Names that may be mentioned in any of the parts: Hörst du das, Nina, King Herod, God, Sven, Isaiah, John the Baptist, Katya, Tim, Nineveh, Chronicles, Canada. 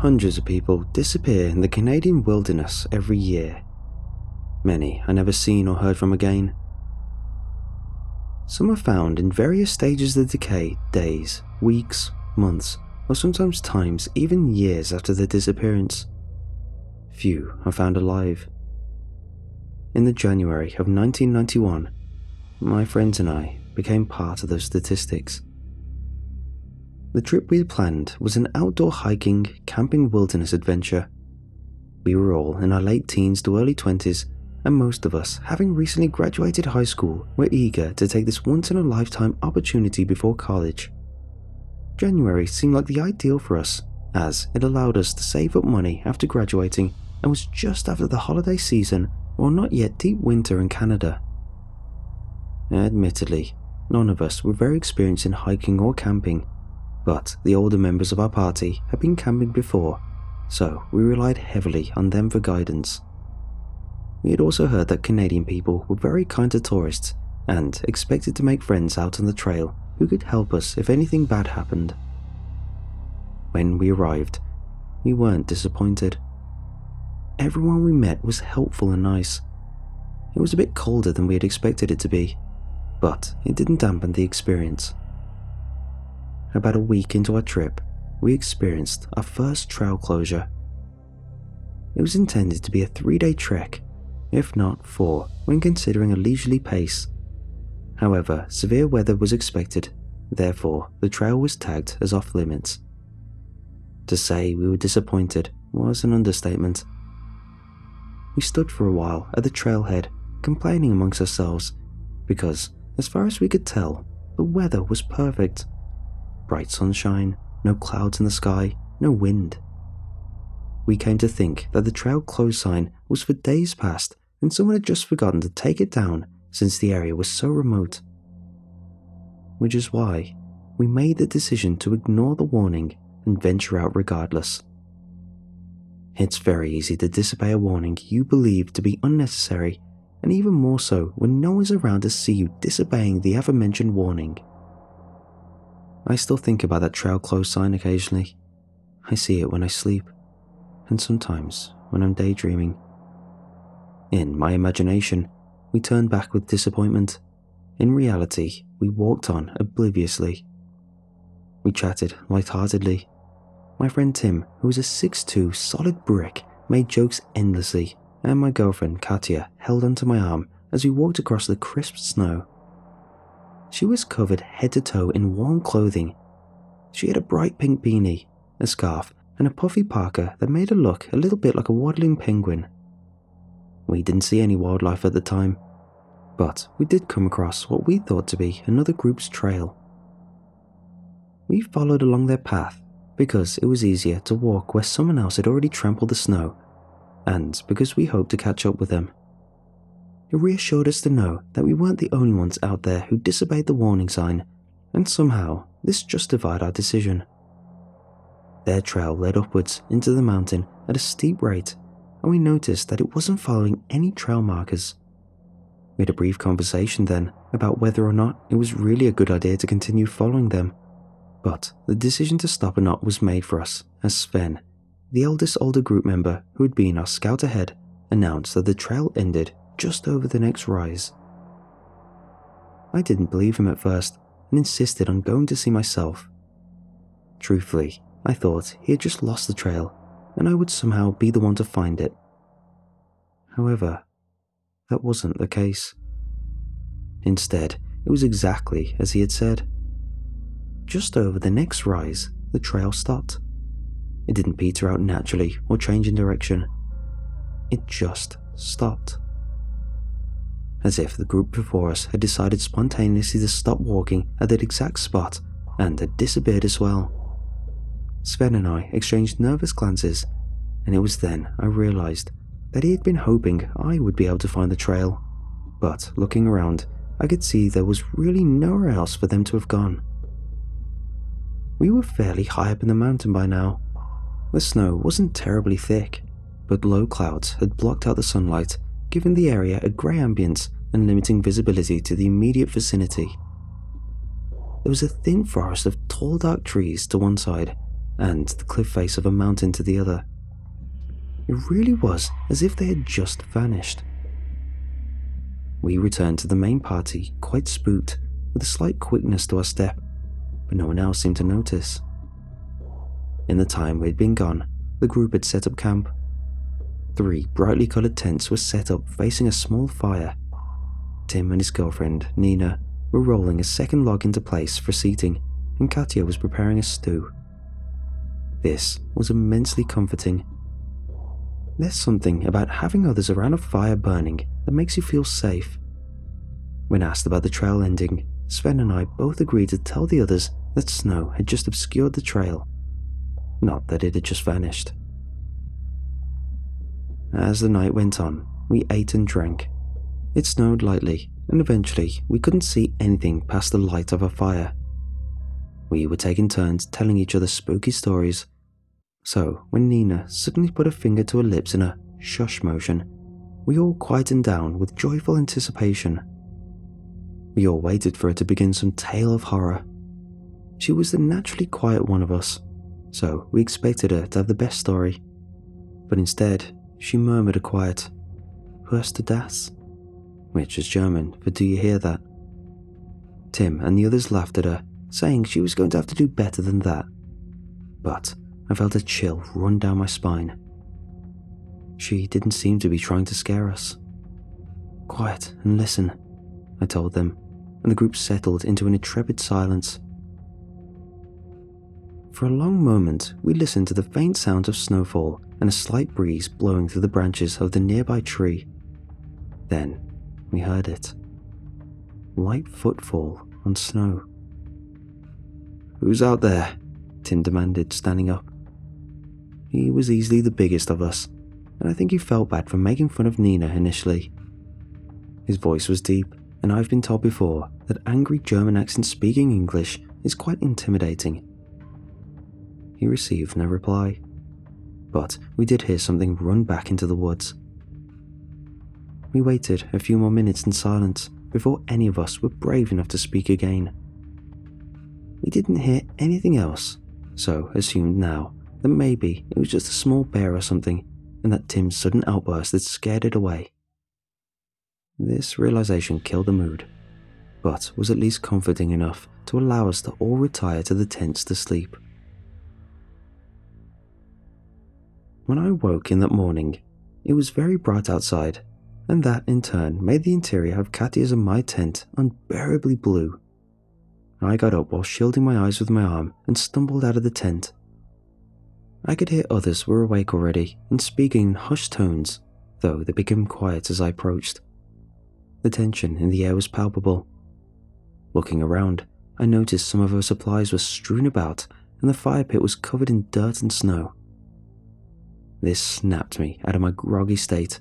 hundreds of people disappear in the Canadian wilderness every year. Many are never seen or heard from again. Some are found in various stages of decay days, weeks, months, or sometimes times, even years after their disappearance. Few are found alive. In the January of 1991, my friends and I became part of those statistics. The trip we had planned was an outdoor hiking, camping wilderness adventure. We were all in our late teens to early 20s, and most of us, having recently graduated high school, were eager to take this once-in-a-lifetime opportunity before college. January seemed like the ideal for us, as it allowed us to save up money after graduating and was just after the holiday season, or not yet deep winter in Canada. Admittedly, none of us were very experienced in hiking or camping, but the older members of our party had been camping before, so we relied heavily on them for guidance. We had also heard that Canadian people were very kind to tourists and expected to make friends out on the trail who could help us if anything bad happened. When we arrived, we weren't disappointed. Everyone we met was helpful and nice. It was a bit colder than we had expected it to be, but it didn't dampen the experience. About a week into our trip, we experienced our first trail closure. It was intended to be a 3-day trek, if not 4, when considering a leisurely pace. However, severe weather was expected, therefore the trail was tagged as off-limits. To say we were disappointed was an understatement. We stood for a while at the trailhead, complaining amongst ourselves, because, as far as we could tell, the weather was perfect. Bright sunshine, no clouds in the sky, no wind. We came to think that the trail closed sign was for days past and someone had just forgotten to take it down since the area was so remote. Which is why we made the decision to ignore the warning and venture out regardless. It's very easy to disobey a warning you believe to be unnecessary, and even more so when no one's around to see you disobeying the aforementioned warning. I still think about that trail closed sign occasionally. I see it when I sleep, and sometimes when I'm daydreaming. In my imagination, we turn back with disappointment. In reality, we walked on obliviously. We chatted lightheartedly. My friend Tim, who was a 6'2" solid brick, made jokes endlessly, and my girlfriend Katya held onto my arm as we walked across the crisp snow. She was covered head to toe in warm clothing. She had a bright pink beanie, a scarf, and a puffy parka that made her look a little bit like a waddling penguin. We didn't see any wildlife at the time, but we did come across what we thought to be another group's trail. We followed along their path because it was easier to walk where someone else had already trampled the snow, and because we hoped to catch up with them. It reassured us to know that we weren't the only ones out there who disobeyed the warning sign, and somehow this justified our decision. Their trail led upwards into the mountain at a steep rate, and we noticed that it wasn't following any trail markers. We had a brief conversation then about whether or not it was really a good idea to continue following them, but the decision to stop or not was made for us as Sven, the eldest older group member who had been our scout ahead, announced that the trail ended just over the next rise. I didn't believe him at first and insisted on going to see myself. Truthfully, I thought he had just lost the trail and I would somehow be the one to find it. However, that wasn't the case. Instead, it was exactly as he had said. Just over the next rise, the trail stopped. It didn't peter out naturally or change in direction. It just stopped. As if the group before us had decided spontaneously to stop walking at that exact spot and had disappeared as well. Sven and I exchanged nervous glances, and it was then I realized that he had been hoping I would be able to find the trail, but looking around, I could see there was really nowhere else for them to have gone. We were fairly high up in the mountain by now. The snow wasn't terribly thick, but low clouds had blocked out the sunlight, giving the area a grey ambience and limiting visibility to the immediate vicinity. There was a thin forest of tall dark trees to one side, and the cliff face of a mountain to the other. It really was as if they had just vanished. We returned to the main party, quite spooked, with a slight quickness to our step, but no one else seemed to notice. In the time we had been gone, the group had set up camp. 3 brightly coloured tents were set up facing a small fire. Tim and his girlfriend, Nina, were rolling a second log into place for seating, and Katya was preparing a stew. This was immensely comforting. There's something about having others around a fire burning that makes you feel safe. When asked about the trail ending, Sven and I both agreed to tell the others that snow had just obscured the trail, not that it had just vanished. As the night went on, we ate and drank. It snowed lightly, and eventually we couldn't see anything past the light of a fire. We were taking turns telling each other spooky stories. So, when Nina suddenly put her finger to her lips in a shush motion, we all quietened down with joyful anticipation. We all waited for her to begin some tale of horror. She was the naturally quiet one of us, so we expected her to have the best story. But instead, she murmured a quiet, "Hörst du das?" which is German for "Do you hear that?" Tim and the others laughed at her, saying she was going to have to do better than that. But I felt a chill run down my spine. She didn't seem to be trying to scare us. "Quiet and listen," I told them, and the group settled into an intrepid silence. For a long moment, we listened to the faint sounds of snowfall and a slight breeze blowing through the branches of the nearby tree. Then, we heard it. Light footfall on snow. "Who's out there?" Tim demanded, standing up. He was easily the biggest of us, and I think he felt bad for making fun of Nina initially. His voice was deep, and I've been told before that angry German accent speaking English is quite intimidating. He received no reply, but we did hear something run back into the woods. We waited a few more minutes in silence before any of us were brave enough to speak again. We didn't hear anything else, so assumed now that maybe it was just a small bear or something, and that Tim's sudden outburst had scared it away. This realization killed the mood, but was at least comforting enough to allow us to all retire to the tents to sleep. When I woke in that morning, it was very bright outside, and that in turn made the interior of Katya's and my tent unbearably blue. I got up while shielding my eyes with my arm and stumbled out of the tent. I could hear others were awake already and speaking in hushed tones, though they became quiet as I approached. The tension in the air was palpable. Looking around, I noticed some of our supplies were strewn about and the fire pit was covered in dirt and snow. This snapped me out of my groggy state.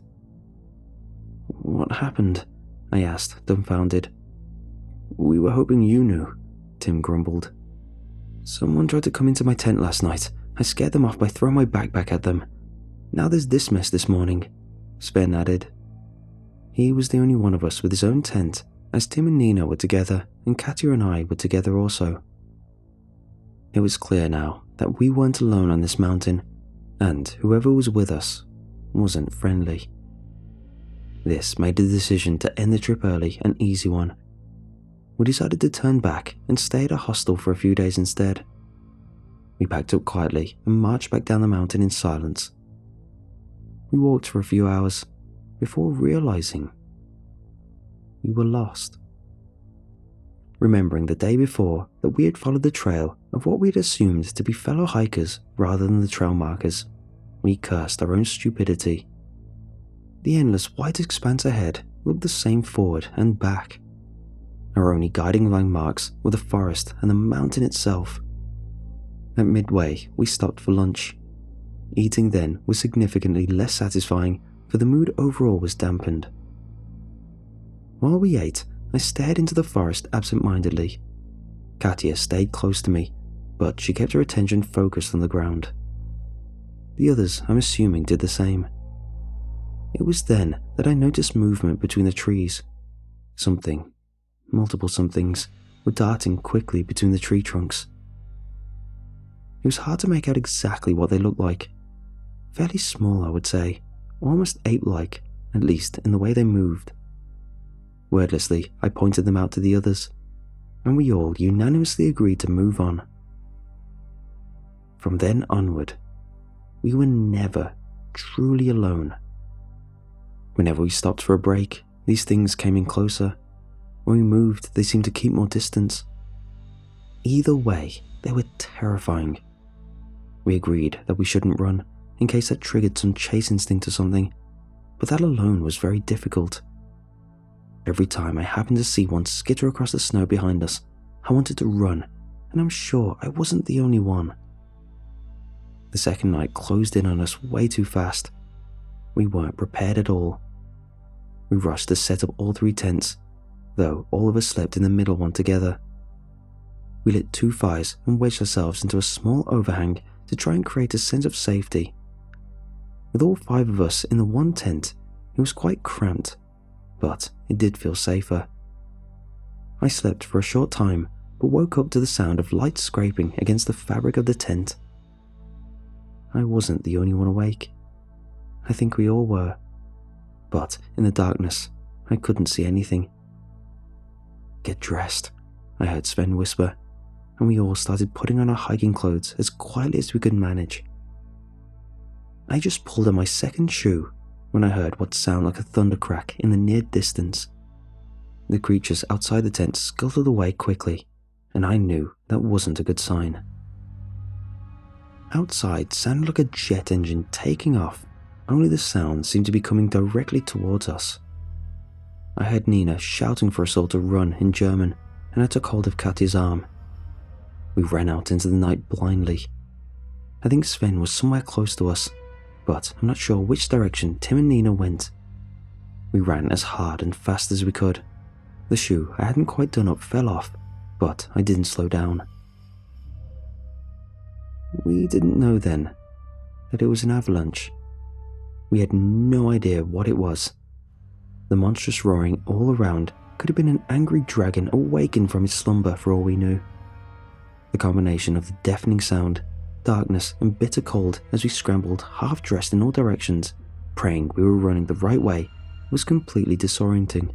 "What happened?" I asked, dumbfounded. "We were hoping you knew," Tim grumbled. "Someone tried to come into my tent last night. I scared them off by throwing my backpack at them. Now there's this mess this morning," Sven added. He was the only one of us with his own tent, as Tim and Nina were together and Katya and I were together also. It was clear now that we weren't alone on this mountain, and whoever was with us wasn't friendly. This made a decision to end the trip early an easy one. We decided to turn back and stay at a hostel for a few days instead. We packed up quietly and marched back down the mountain in silence. We walked for a few hours before realizing we were lost. Remembering the day before that we had followed the trail of what we had assumed to be fellow hikers rather than the trail markers, we cursed our own stupidity. The endless white expanse ahead looked the same forward and back. Our only guiding landmarks were the forest and the mountain itself. At midway, we stopped for lunch. Eating then was significantly less satisfying, for the mood overall was dampened. While we ate, I stared into the forest absent-mindedly. Katya stayed close to me, but she kept her attention focused on the ground. The others, I'm assuming, did the same. It was then that I noticed movement between the trees. Something. Multiple somethings were darting quickly between the tree trunks. It was hard to make out exactly what they looked like. Fairly small, I would say, almost ape-like, at least in the way they moved. Wordlessly, I pointed them out to the others, and we all unanimously agreed to move on. From then onward, we were never truly alone. Whenever we stopped for a break, these things came in closer. When we moved, they seemed to keep more distance. Either way, they were terrifying. We agreed that we shouldn't run, in case that triggered some chase instinct or something, but that alone was very difficult. Every time I happened to see one skitter across the snow behind us, I wanted to run, and I'm sure I wasn't the only one. The second night closed in on us way too fast. We weren't prepared at all. We rushed to set up all three tents, though all of us slept in the middle one together. We lit two fires and wedged ourselves into a small overhang to try and create a sense of safety. With all five of us in the one tent, it was quite cramped, but it did feel safer. I slept for a short time, but woke up to the sound of light scraping against the fabric of the tent. I wasn't the only one awake. I think we all were, but in the darkness, I couldn't see anything. "Get dressed," I heard Sven whisper, and we all started putting on our hiking clothes as quietly as we could manage. I just pulled on my second shoe when I heard what sounded like a thunder crack in the near distance. The creatures outside the tent scuttled away quickly, and I knew that wasn't a good sign. Outside sounded like a jet engine taking off, only the sound seemed to be coming directly towards us. I heard Nina shouting for us all to run in German, and I took hold of Katya's arm. We ran out into the night blindly. I think Sven was somewhere close to us, but I'm not sure which direction Tim and Nina went. We ran as hard and fast as we could. The shoe I hadn't quite done up fell off, but I didn't slow down. We didn't know then that it was an avalanche. We had no idea what it was. The monstrous roaring all around could have been an angry dragon awakened from its slumber for all we knew. The combination of the deafening sound, darkness and bitter cold as we scrambled half-dressed in all directions, praying we were running the right way, was completely disorienting.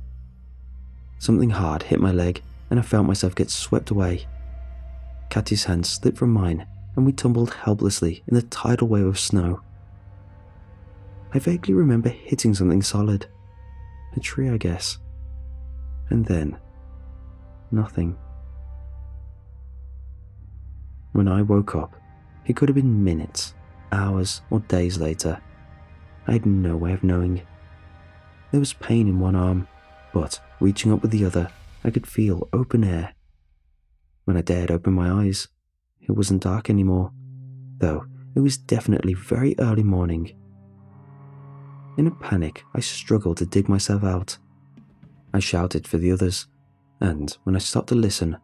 Something hard hit my leg and I felt myself get swept away. Katya's hand slipped from mine and we tumbled helplessly in the tidal wave of snow. I vaguely remember hitting something solid. A tree, I guess. And then, nothing. When I woke up, it could have been minutes, hours, or days later. I had no way of knowing. There was pain in one arm, but reaching up with the other, I could feel open air. When I dared open my eyes, it wasn't dark anymore, though it was definitely very early morning. In a panic, I struggled to dig myself out. I shouted for the others, and when I stopped to listen,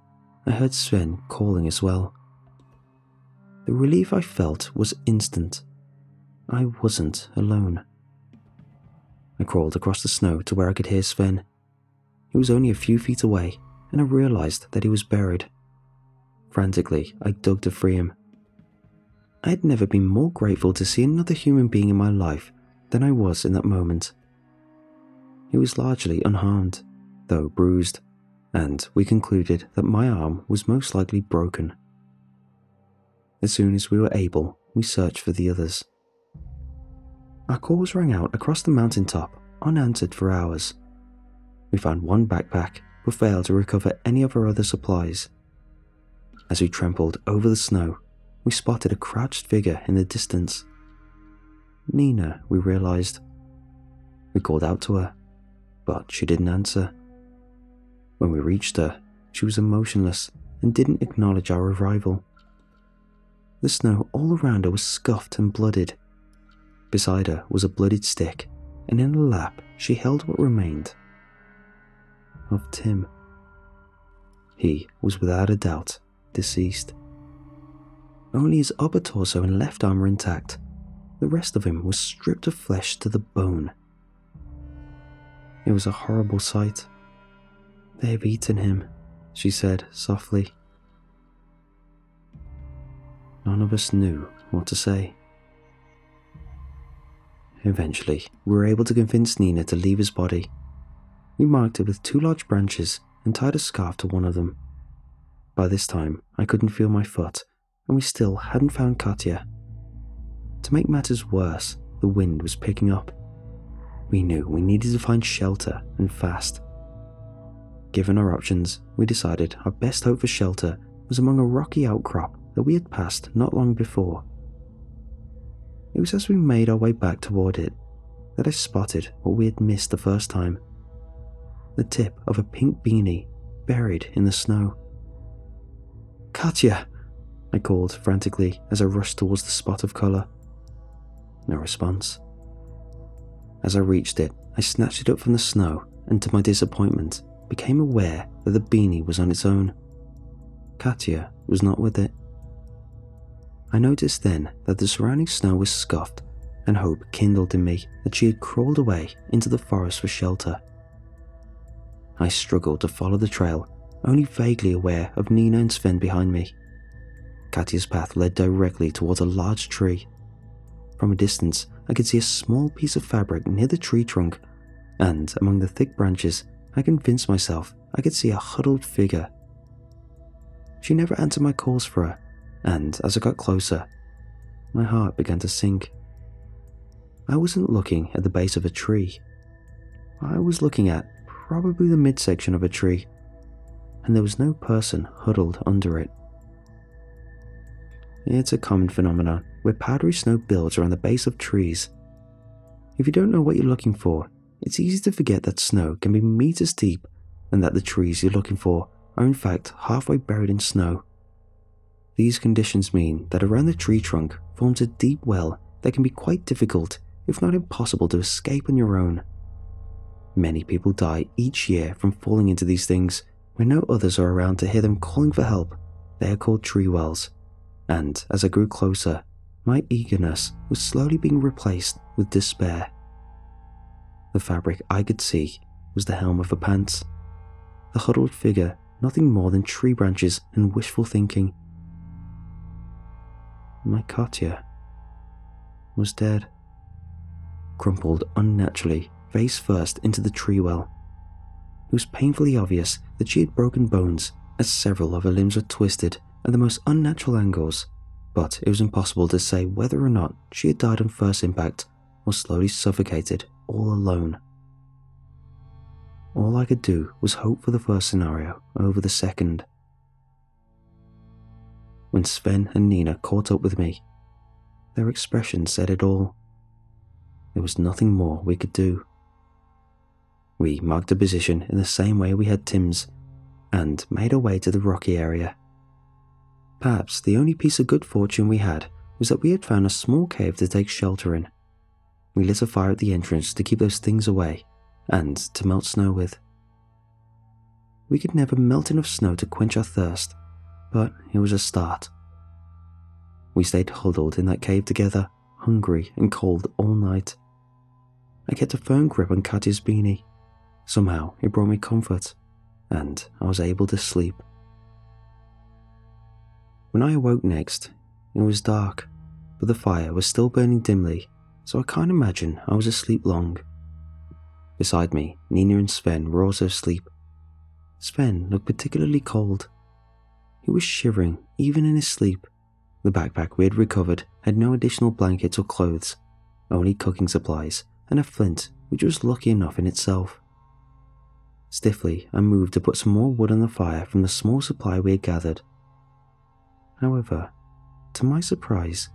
I heard Sven calling as well. The relief I felt was instant. I wasn't alone. I crawled across the snow to where I could hear Sven. He was only a few feet away, and I realized that he was buried. Frantically, I dug to free him. I had never been more grateful to see another human being in my life than I was in that moment. He was largely unharmed, though bruised, and we concluded that my arm was most likely broken. As soon as we were able, we searched for the others. Our calls rang out across the mountaintop, unanswered for hours. We found one backpack, but failed to recover any of our other supplies. As we trampled over the snow, we spotted a crouched figure in the distance. Nina, we realized. We called out to her, but she didn't answer. When we reached her, she was emotionless and didn't acknowledge our arrival. The snow all around her was scuffed and blooded. Beside her was a bloodied stick, and in her lap she held what remained of Tim. He was without a doubt deceased. Only his upper torso and left arm were intact. The rest of him was stripped of flesh to the bone. It was a horrible sight. "They have eaten him," she said softly. None of us knew what to say. Eventually, we were able to convince Nina to leave his body. We marked it with two large branches and tied a scarf to one of them. By this time, I couldn't feel my foot, and we still hadn't found Katya. To make matters worse, the wind was picking up. We knew we needed to find shelter, and fast. Given our options, we decided our best hope for shelter was among a rocky outcrop that we had passed not long before. It was as we made our way back toward it that I spotted what we had missed the first time. The tip of a pink beanie buried in the snow. "Katya!" I called frantically as I rushed towards the spot of colour. No response. As I reached it, I snatched it up from the snow and, to my disappointment, became aware that the beanie was on its own. Katya was not with it. I noticed then that the surrounding snow was scuffed, and hope kindled in me that she had crawled away into the forest for shelter. I struggled to follow the trail, only vaguely aware of Nina and Sven behind me. Katya's path led directly towards a large tree. From a distance, I could see a small piece of fabric near the tree trunk, and among the thick branches, I convinced myself I could see a huddled figure. She never answered my calls for her, and as I got closer, my heart began to sink. I wasn't looking at the base of a tree. I was looking at probably the midsection of a tree, and there was no person huddled under it. It's a common phenomenon where powdery snow builds around the base of trees. If you don't know what you're looking for, it's easy to forget that snow can be meters deep and that the trees you're looking for are in fact halfway buried in snow. These conditions mean that around the tree trunk forms a deep well that can be quite difficult, if not impossible, to escape on your own. Many people die each year from falling into these things. When no others are around to hear them calling for help, they are called tree wells. And as I grew closer, my eagerness was slowly being replaced with despair. The fabric I could see was the helm of her pants. The huddled figure, nothing more than tree branches and wishful thinking. My Katya was dead. Crumpled unnaturally, face first into the tree well. It was painfully obvious that she had broken bones, as several of her limbs were twisted at the most unnatural angles, but it was impossible to say whether or not she had died on first impact or slowly suffocated all alone. All I could do was hope for the first scenario over the second. When Sven and Nina caught up with me, their expression said it all. There was nothing more we could do. We marked a position in the same way we had Tim's, and made our way to the rocky area. Perhaps the only piece of good fortune we had was that we had found a small cave to take shelter in. We lit a fire at the entrance to keep those things away, and to melt snow with. We could never melt enough snow to quench our thirst, but it was a start. We stayed huddled in that cave together, hungry and cold all night. I kept a firm grip on Katya's beanie. Somehow it brought me comfort, and I was able to sleep. When I awoke next, it was dark, but the fire was still burning dimly, so I can't imagine I was asleep long. Beside me, Nina and Sven were also asleep. Sven looked particularly cold. He was shivering even in his sleep. The backpack we had recovered had no additional blankets or clothes, only cooking supplies and a flint, which was lucky enough in itself. Stiffly, I moved to put some more wood on the fire from the small supply we had gathered. However, to my surprise,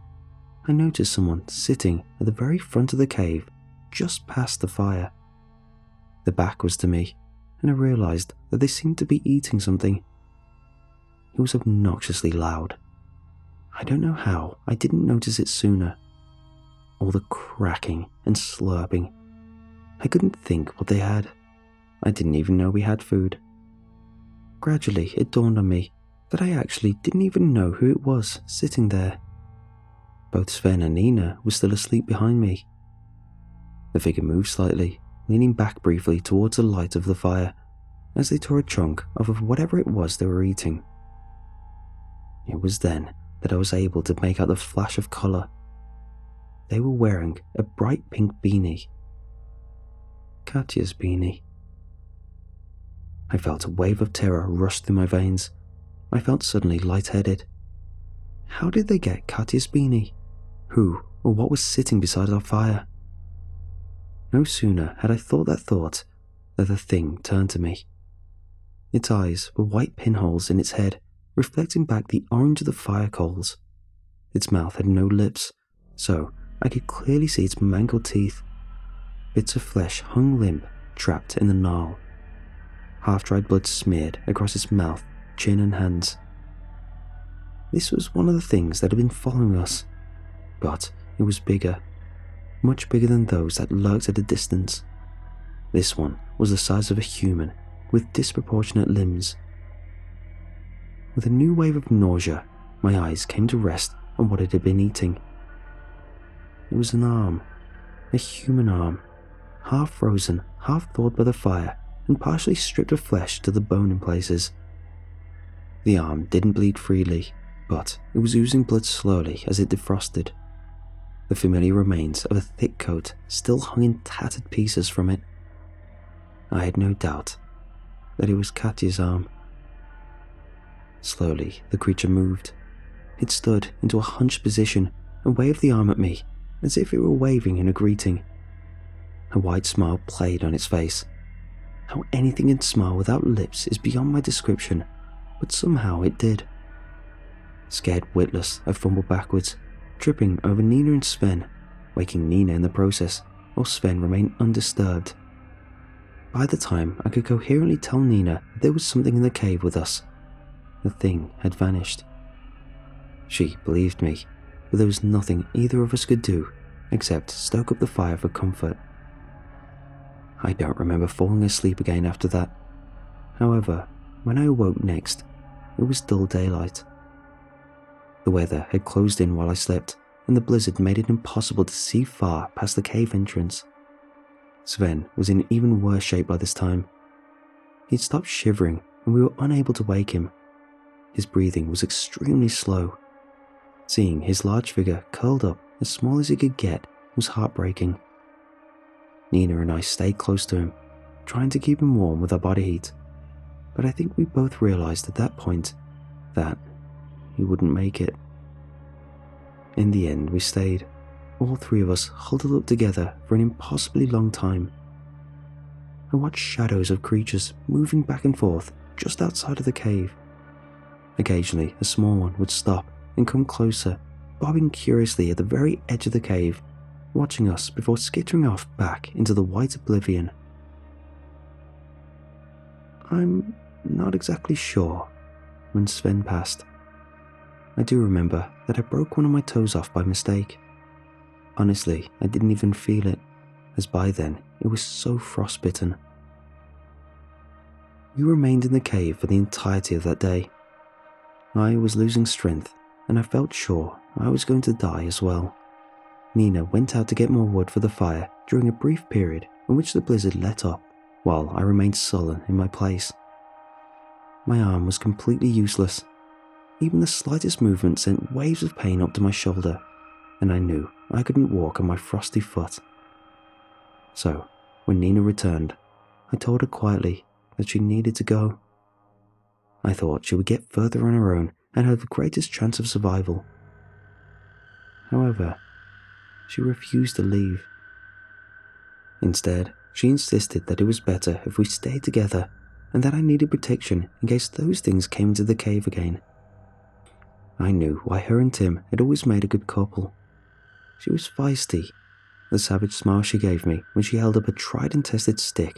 I noticed someone sitting at the very front of the cave, just past the fire. The back was to me, and I realized that they seemed to be eating something. It was obnoxiously loud. I don't know how I didn't notice it sooner. All the cracking and slurping. I couldn't think what they had. I didn't even know we had food. Gradually, it dawned on me that I actually didn't even know who it was sitting there. Both Sven and Nina were still asleep behind me. The figure moved slightly, leaning back briefly towards the light of the fire, as they tore a chunk off of whatever it was they were eating. It was then that I was able to make out the flash of colour. They were wearing a bright pink beanie. Katya's beanie. I felt a wave of terror rush through my veins. I felt suddenly lightheaded. How did they get Katya's beanie? Who or what was sitting beside our fire? No sooner had I thought that thought that the thing turned to me. Its eyes were white pinholes in its head, reflecting back the orange of the fire coals. Its mouth had no lips, so I could clearly see its mangled teeth. Bits of flesh hung limp, trapped in the gnarl. Half-dried blood smeared across its mouth, chin and hands. This was one of the things that had been following us, but it was bigger, much bigger than those that lurked at a distance. This one was the size of a human, with disproportionate limbs. With a new wave of nausea, my eyes came to rest on what it had been eating. It was an arm, a human arm, half frozen, half thawed by the fire, and partially stripped of flesh to the bone in places. The arm didn't bleed freely, but it was oozing blood slowly as it defrosted. The familiar remains of a thick coat still hung in tattered pieces from it. I had no doubt that it was Katya's arm. Slowly, the creature moved. It stood into a hunched position and waved the arm at me, as if it were waving in a greeting. A wide smile played on its face. How anything can smile without lips is beyond my description, but somehow it did. Scared witless, I fumbled backwards, tripping over Nina and Sven, waking Nina in the process, while Sven remained undisturbed. By the time I could coherently tell Nina that there was something in the cave with us, the thing had vanished. She believed me, but there was nothing either of us could do except stoke up the fire for comfort. I don't remember falling asleep again after that. However, when I awoke next, it was dull daylight. The weather had closed in while I slept, and the blizzard made it impossible to see far past the cave entrance. Sven was in even worse shape by this time. He'd stopped shivering, and we were unable to wake him. His breathing was extremely slow. Seeing his large figure curled up as small as he could get was heartbreaking. Nina and I stayed close to him, trying to keep him warm with our body heat, but I think we both realized at that point that he wouldn't make it. In the end, we stayed, all three of us huddled up together for an impossibly long time. I watched shadows of creatures moving back and forth just outside of the cave. Occasionally, a small one would stop and come closer, bobbing curiously at the very edge of the cave, watching us before skittering off back into the white oblivion. I'm not exactly sure when Sven passed. I do remember that I broke one of my toes off by mistake. Honestly, I didn't even feel it, as by then it was so frostbitten. We remained in the cave for the entirety of that day. I was losing strength, and I felt sure I was going to die as well. Nina went out to get more wood for the fire during a brief period in which the blizzard let up, while I remained sullen in my place. My arm was completely useless. Even the slightest movement sent waves of pain up to my shoulder, and I knew I couldn't walk on my frosty foot. So, when Nina returned, I told her quietly that she needed to go. I thought she would get further on her own and have the greatest chance of survival. However, she refused to leave. Instead, she insisted that it was better if we stayed together and that I needed protection in case those things came into the cave again. I knew why her and Tim had always made a good couple. She was feisty. The savage smile she gave me when she held up a tried and tested stick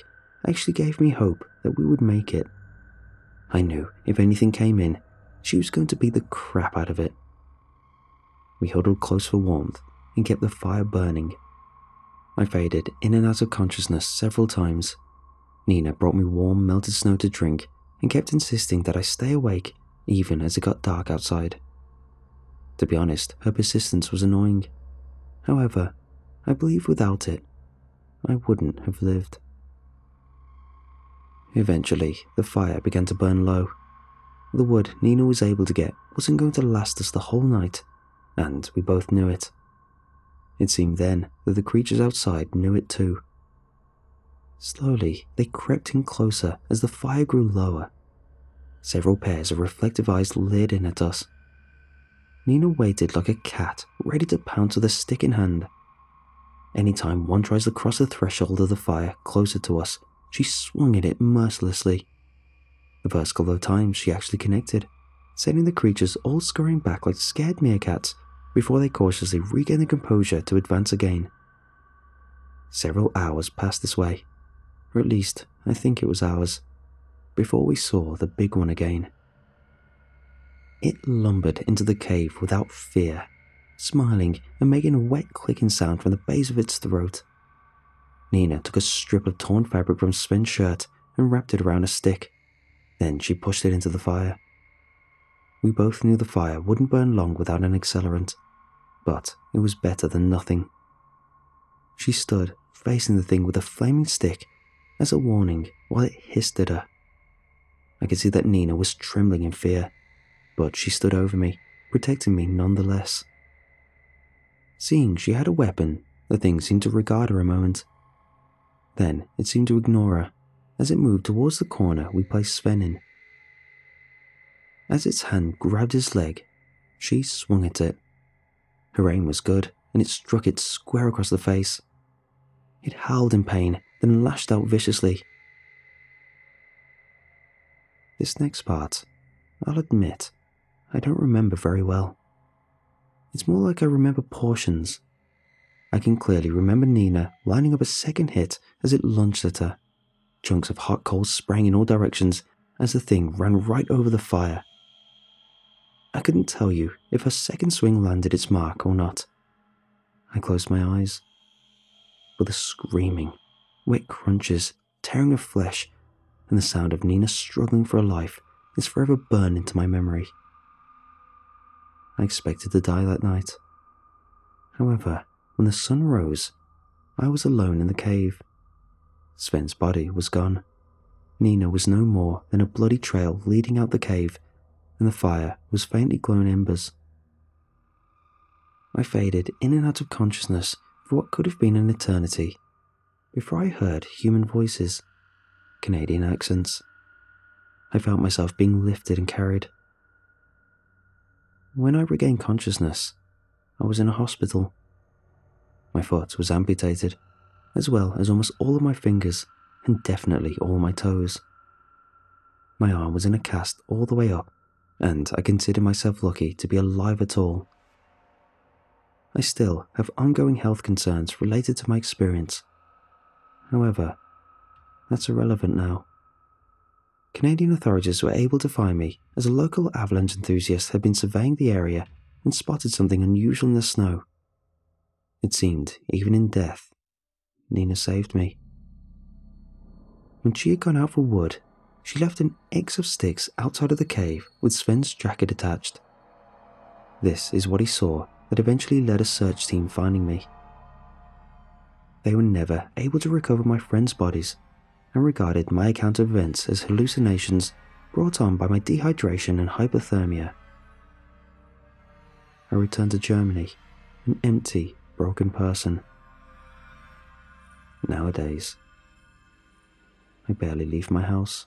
actually gave me hope that we would make it. I knew if anything came in, she was going to beat the crap out of it. We huddled close for warmth and kept the fire burning. I faded in and out of consciousness several times. Nina brought me warm, melted snow to drink and kept insisting that I stay awake even as it got dark outside. To be honest, her persistence was annoying. However, I believe without it, I wouldn't have lived. Eventually, the fire began to burn low. The wood Nina was able to get wasn't going to last us the whole night, and we both knew it. It seemed then that the creatures outside knew it too. Slowly, they crept in closer as the fire grew lower. Several pairs of reflective eyes leered in at us. Nina waited like a cat, ready to pounce with a stick in hand. Anytime one tries to cross the threshold of the fire closer to us, she swung at it mercilessly. The first couple of times she actually connected, sending the creatures all scurrying back like scared meerkats before they cautiously regained their composure to advance again. Several hours passed this way, or at least I think it was hours, before we saw the big one again. It lumbered into the cave without fear, smiling and making a wet clicking sound from the base of its throat. Nina took a strip of torn fabric from Sven's shirt and wrapped it around a stick, then she pushed it into the fire. We both knew the fire wouldn't burn long without an accelerant, but it was better than nothing. She stood, facing the thing with a flaming stick as a warning while it hissed at her. I could see that Nina was trembling in fear, but she stood over me, protecting me nonetheless. Seeing she had a weapon, the thing seemed to regard her a moment. Then it seemed to ignore her as it moved towards the corner we placed Sven in. As its hand grabbed his leg, she swung at it. Her aim was good, and it struck it square across the face. It howled in pain, then lashed out viciously. This next part, I'll admit, I don't remember very well. It's more like I remember portions. I can clearly remember Nina lining up a second hit as it lunged at her. Chunks of hot coals sprang in all directions as the thing ran right over the fire. I couldn't tell you if her second swing landed its mark or not. I closed my eyes. But the screaming, wet crunches, tearing of flesh, and the sound of Nina struggling for her life is forever burned into my memory. I expected to die that night. However, when the sun rose, I was alone in the cave. Sven's body was gone. Nina was no more than a bloody trail leading out the cave, and the fire was faintly glowing embers. I faded in and out of consciousness for what could have been an eternity, before I heard human voices, Canadian accents. I felt myself being lifted and carried. When I regained consciousness, I was in a hospital. My foot was amputated, as well as almost all of my fingers and definitely all my toes. My arm was in a cast all the way up, and I consider myself lucky to be alive at all. I still have ongoing health concerns related to my experience. However, that's irrelevant now. Canadian authorities were able to find me as a local avalanche enthusiast had been surveying the area and spotted something unusual in the snow. It seemed, even in death, Nina saved me. When she had gone out for wood, she left an X of sticks outside of the cave with Sven's jacket attached. This is what he saw that eventually led a search team finding me. They were never able to recover my friends' bodies and regarded my account of events as hallucinations brought on by my dehydration and hypothermia. I returned to Germany, an empty, broken person. Nowadays, I barely leave my house.